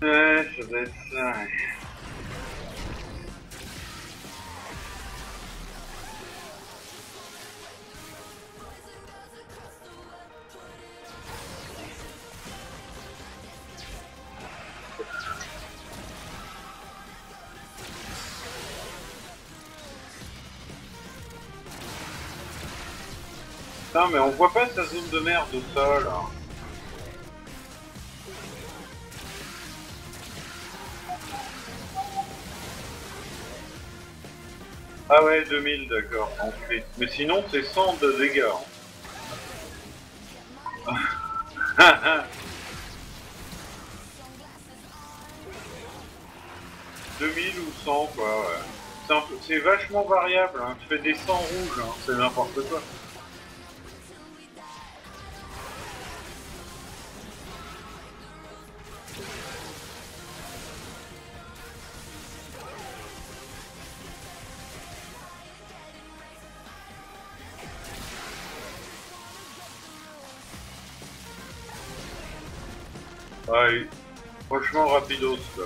Je vais ça. Putain, mais on voit pas sa zone de merde au sol. Hein. Ah ouais, 2000, d'accord, en fait. Mais sinon, c'est 100 de dégâts. Hein. 2000 ou 100, quoi, ouais. C'est vachement variable, hein. Tu fais des 100 rouges, hein. C'est n'importe quoi. Ouais, franchement rapidos là.